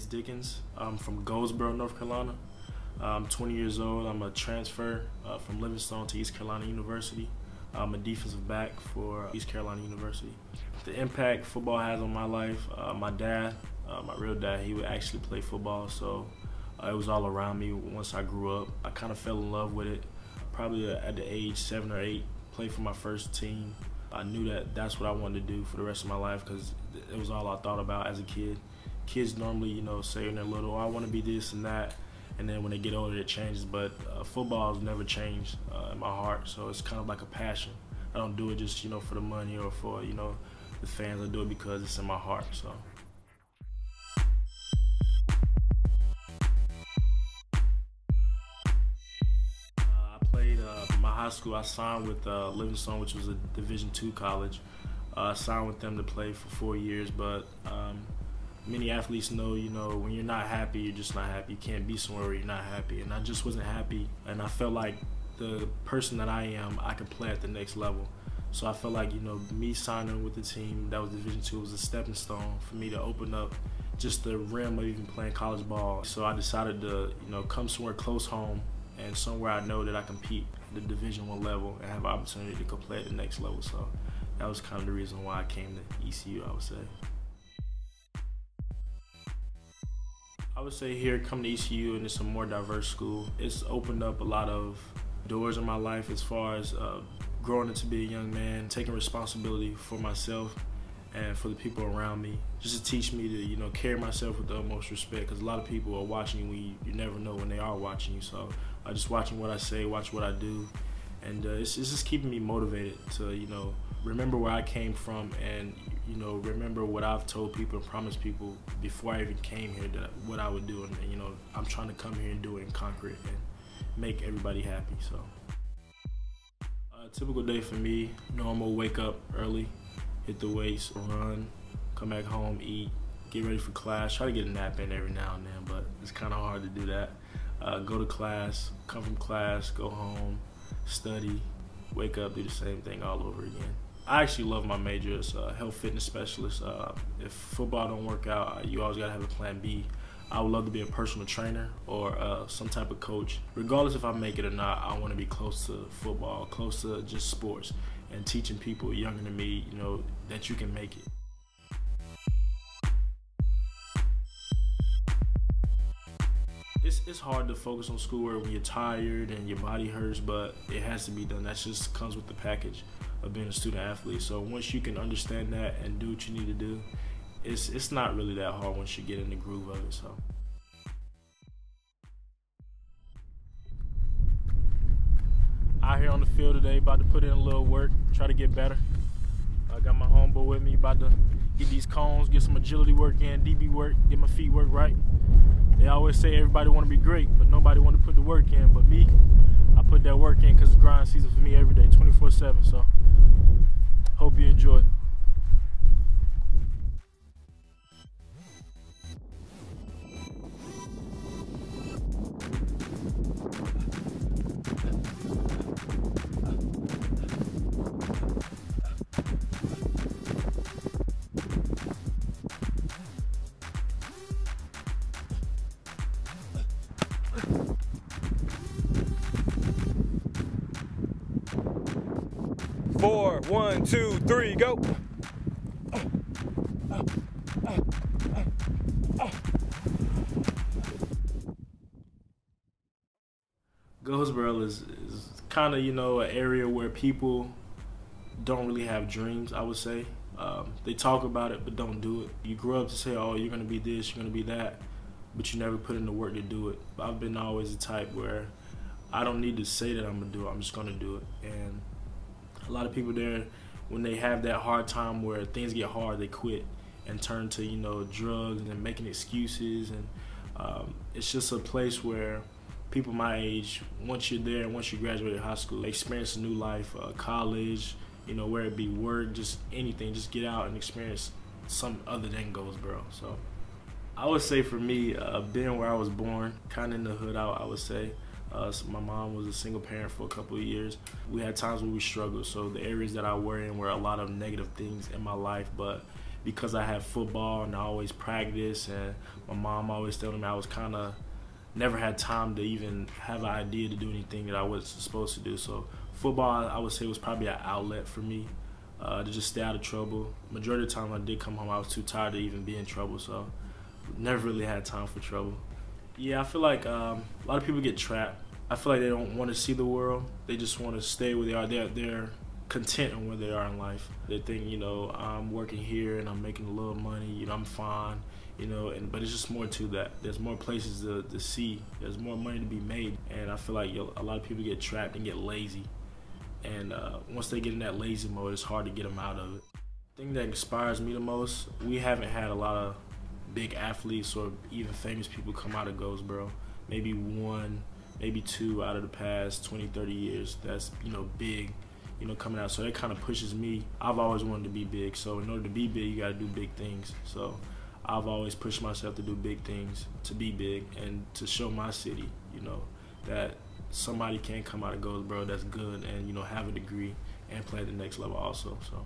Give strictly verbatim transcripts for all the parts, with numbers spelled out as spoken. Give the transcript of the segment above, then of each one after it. Azaveus Dickens. I'm from Goldsboro, North Carolina. I'm twenty years old. I'm a transfer uh, from Livingstone to East Carolina University. I'm a defensive back for East Carolina University. The impact football has on my life, uh, my dad, uh, my real dad, he would actually play football, so uh, it was all around me once I grew up. I kind of fell in love with it, probably at the age seven or eight, played for my first team. I knew that that's what I wanted to do for the rest of my life because it was all I thought about as a kid. Kids normally, you know, say when they're little, oh, I want to be this and that, and then when they get older, it changes. But uh, football has never changed uh, in my heart, so it's kind of like a passion. I don't do it just, you know, for the money or for, you know, the fans. I do it because it's in my heart, so. Uh, I played uh, my high school. I signed with uh, Livingstone, which was a Division two college. Uh, I signed with them to play for four years, but um, many athletes know, you know, when you're not happy, you're just not happy. You can't be somewhere where you're not happy, and I just wasn't happy, and I felt like the person that I am, I could play at the next level. So I felt like, you know, me signing with the team that was Division two was a stepping stone for me to open up just the realm of even playing college ball. So I decided to, you know, come somewhere close home and somewhere I know that I compete at the Division one level and have an opportunity to go play at the next level. So that was kind of the reason why I came to E C U, I would say. I would say here, come to E C U, and it's a more diverse school. It's opened up a lot of doors in my life as far as uh, growing up to be a young man, taking responsibility for myself and for the people around me, just to teach me to, you know, carry myself with the utmost respect, because a lot of people are watching you when you, you never know when they are watching you. So uh, just watching what I say, watch what I do, and uh, it's, it's just keeping me motivated to, you know, remember where I came from and, you know, remember what I've told people and promised people before I even came here, that what I would do. And, and you know, I'm trying to come here and do it and conquer it and make everybody happy. So a typical day for me, normal: wake up early, hit the weights, run, come back home, eat, get ready for class, try to get a nap in every now and then, but it's kind of hard to do that. Uh, go to class, come from class, go home, study, wake up, do the same thing all over again. I actually love my major. It's a health fitness specialist. Uh, if football don't work out, you always gotta have a plan B. I would love to be a personal trainer or uh, some type of coach. Regardless if I make it or not, I wanna be close to football, close to just sports, and teaching people younger than me, you know, that you can make it. It's, it's hard to focus on schoolwork when you're tired and your body hurts, but it has to be done. That just comes with the package of being a student athlete. So once you can understand that and do what you need to do, it's it's not really that hard once you get in the groove of it. So out here on the field today, about to put in a little work, try to get better. I got my homeboy with me, about to get these cones, get some agility work in, D B work, get my feet work right. They always say everybody want to be great, but nobody want to put the work in. But me, I put that work in because it's grind season for me every day, twenty-four seven. So hope you enjoy it. Four, one, two, three, go. Uh, uh, uh, uh, uh. Goldsboro is, is kind of, you know, an area where people don't really have dreams, I would say. Um, they talk about it, but don't do it. You grow up to say, oh, you're going to be this, you're going to be that, but you never put in the work to do it. I've been always the type where I don't need to say that I'm going to do it, I'm just going to do it. And a lot of people there, when they have that hard time where things get hard, they quit and turn to, you know, drugs and making excuses. And um, it's just a place where people my age, once you're there, once you graduate high school, they experience a new life, uh, college, you know, where it be work, just anything, just get out and experience something other than Goldsboro. So I would say for me, uh, being where I was born, kind of in the hood, I, I would say. Uh, so my mom was a single parent for a couple of years. We had times where we struggled, so the areas that I were in were a lot of negative things in my life, but because I had football and I always practiced, and my mom always telling me I was kind of never had time to even have an idea to do anything that I was supposed to do. So football, I would say, was probably an outlet for me uh, to just stay out of trouble. Majority of the time I did come home, I was too tired to even be in trouble, so never really had time for trouble. Yeah, I feel like um, a lot of people get trapped. I feel like they don't want to see the world. They just want to stay where they are. They're, they're content on where they are in life. They think, you know, I'm working here and I'm making a little money, you know, I'm fine, you know, and but it's just more to that. There's more places to, to see. There's more money to be made. And I feel like yo, a lot of people get trapped and get lazy. And uh, once they get in that lazy mode, it's hard to get them out of it. The thing that inspires me the most, we haven't had a lot of big athletes or even famous people come out of Goldsboro. Maybe one, maybe two out of the past twenty, thirty years that's, you know, big, you know, coming out. So that kind of pushes me. I've always wanted to be big. So in order to be big, you got to do big things. So I've always pushed myself to do big things, to be big, and to show my city, you know, that somebody can come out of Goldsboro that's good and, you know, have a degree and play at the next level also. So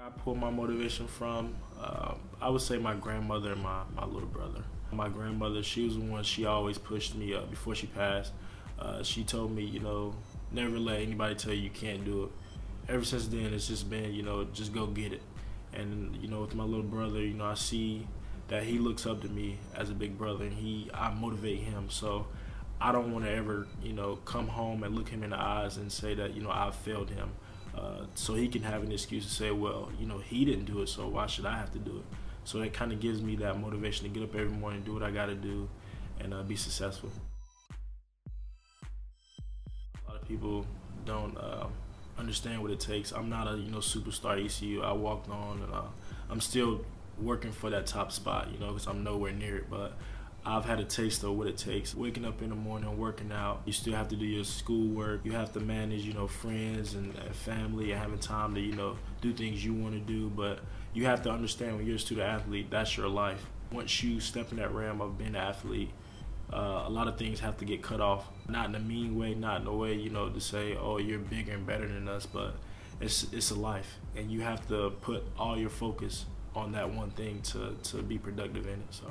I pull my motivation from, uh, I would say my grandmother and my, my little brother. My grandmother, she was the one, she always pushed me up before she passed. Uh, she told me, you know, never let anybody tell you you can't do it. Ever since then, it's just been, you know, just go get it. And, you know, with my little brother, you know, I see that he looks up to me as a big brother, and he, I motivate him. So I don't want to ever, you know, come home and look him in the eyes and say that, you know, I failed him. Uh, so he can have an excuse to say, well, you know, he didn't do it, so why should I have to do it? So that kind of gives me that motivation to get up every morning, do what I got to do, and uh, be successful. A lot of people don't uh, understand what it takes. I'm not a, you know, superstar E C U. I walked on, and uh, I'm still working for that top spot, you know, because I'm nowhere near it, but I've had a taste of what it takes. Waking up in the morning, working out, you still have to do your schoolwork. You have to manage, you know, friends and, and family, and having time to, you know, do things you want to do. But you have to understand, when you're a student athlete, that's your life. Once you step in that realm of being an athlete, uh, a lot of things have to get cut off. Not in a mean way, not in a way, you know, to say, oh, you're bigger and better than us, but it's, it's a life. And you have to put all your focus on that one thing to, to be productive in it, so.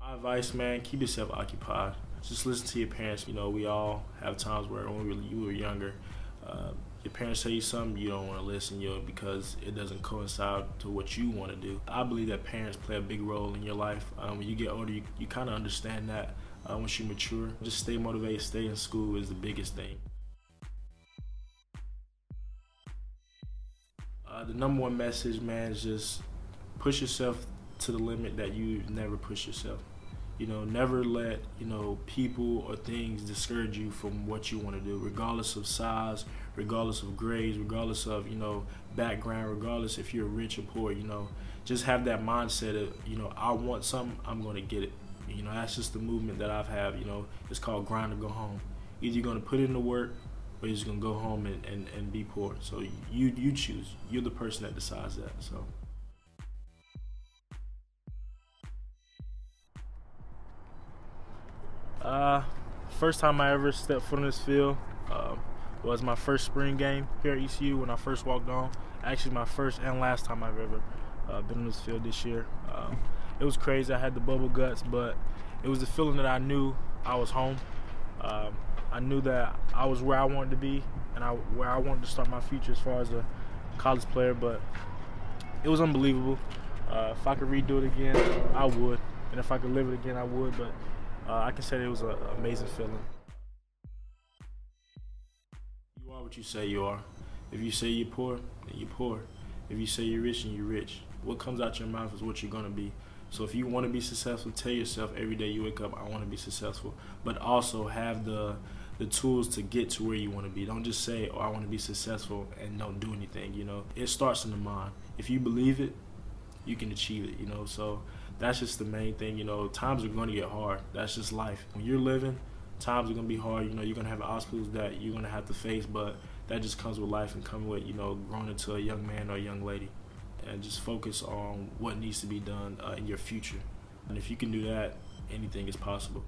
My advice, man, keep yourself occupied. Just listen to your parents. You know, we all have times where when we were, you were younger, uh, your parents tell you something, you don't want to listen, you know, because it doesn't coincide to what you want to do. I believe that parents play a big role in your life. Um, when you get older, you, you kind of understand that uh, once you mature. Just stay motivated, stay in school is the biggest thing. Uh, the number one message, man, is just push yourself to the limit that you never push yourself. You know, never let, you know, people or things discourage you from what you want to do, regardless of size, regardless of grades, regardless of, you know, background, regardless if you're rich or poor. You know, just have that mindset of, you know, I want something, I'm going to get it. You know, that's just the movement that I've had. You know, it's called grind or go home. Either you're going to put in the work or you're just going to go home and, and, and be poor. So you, you choose. You're the person that decides that, so. Uh, first time I ever stepped foot on this field uh, was my first spring game here at E C U when I first walked on. Actually, my first and last time I've ever uh, been on this field this year. Uh, it was crazy. I had the bubble guts, but it was the feeling that I knew I was home. Um, I knew that I was where I wanted to be and I, where I wanted to start my future as far as a college player, but it was unbelievable. Uh, if I could redo it again, I would. And if I could live it again, I would. But Uh, I can say it was an amazing feeling. You are what you say you are. If you say you're poor, then you're poor. If you say you're rich, then you're rich. What comes out your mouth is what you're going to be. So if you want to be successful, tell yourself every day you wake up, I want to be successful. But also have the, the tools to get to where you want to be. Don't just say, oh, I want to be successful and don't do anything, you know. It starts in the mind. If you believe it, you can achieve it, you know. So that's just the main thing, you know. Times are going to get hard. That's just life. When you're living, times are going to be hard. You know, you're going to have obstacles that you're going to have to face, but that just comes with life and coming with, you know, growing into a young man or a young lady. And just focus on what needs to be done uh, in your future. And if you can do that, anything is possible.